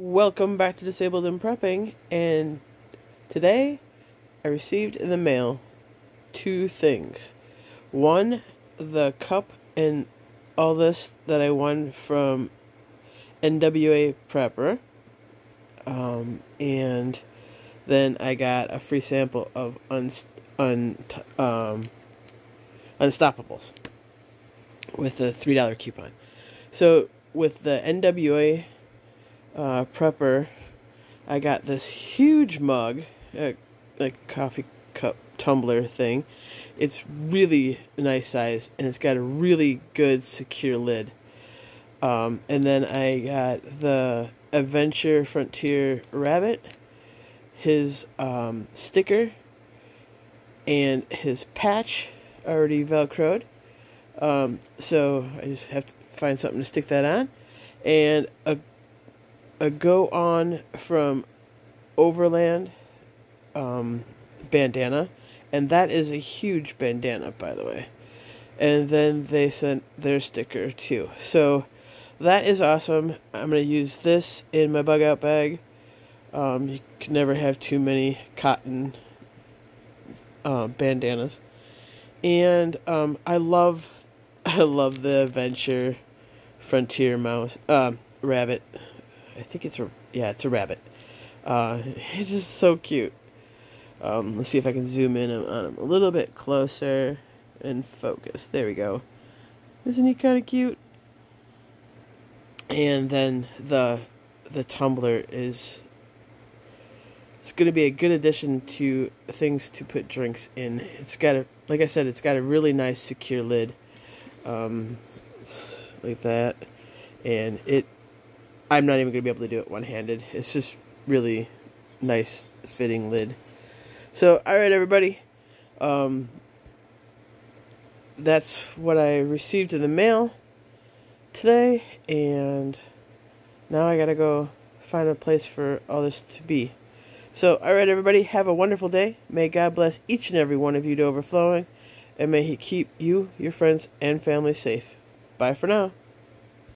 Welcome back to Disabled and Prepping, and today I received in the mail two things. One, the cup and all this that I won from NWA Prepper, and then I got a free sample of Unstoppables with a $3 coupon. So with the NWA Prepper, I got this huge mug, like coffee cup tumbler thing. It's really nice size, and it's got a really good secure lid. And then I got the Adventure Frontier Rabbit, his sticker, and his patch already velcroed. So I just have to find something to stick that on, and a Go On from Overland bandana, and that is a huge bandana, by the way. And then they sent their sticker too, so that is awesome. I'm gonna use this in my bug out bag. You can never have too many cotton bandanas, and I love the Adventure Frontier rabbit. I think it's a rabbit. It's just so cute. Let's see if I can zoom in on him a little bit closer and focus. There we go. Isn't he kind of cute? And then the tumbler is, it's going to be a good addition to things to put drinks in. It's got a, like I said, it's got a really nice secure lid, like that, and it. I'm not even going to be able to do it one-handed. It's just really nice fitting lid. So, alright everybody. That's what I received in the mail today. And now I got to go find a place for all this to be. So, alright everybody. Have a wonderful day. May God bless each and every one of you to overflowing. And may He keep you, your friends, and family safe. Bye for now.